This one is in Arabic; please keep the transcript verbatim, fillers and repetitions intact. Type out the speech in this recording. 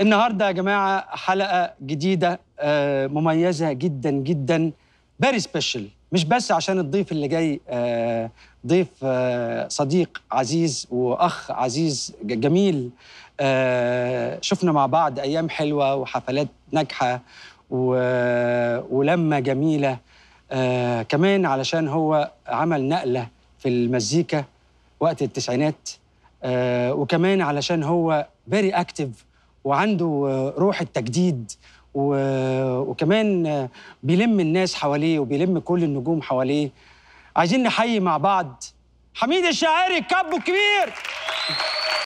النهارده يا جماعه حلقه جديده مميزه جدا جدا، فيري سبيشال، مش بس عشان الضيف اللي جاي ضيف صديق عزيز واخ عزيز جميل، شفنا مع بعض ايام حلوه وحفلات ناجحه ولمه جميله، كمان علشان هو عمل نقله في المزيكا وقت التسعينات، وكمان علشان هو فيري اكتيف وعنده روح التجديد، وكمان بيلم الناس حواليه وبيلم كل النجوم حواليه. عايزين نحيي مع بعض حميد الشاعري الكابو الكبير.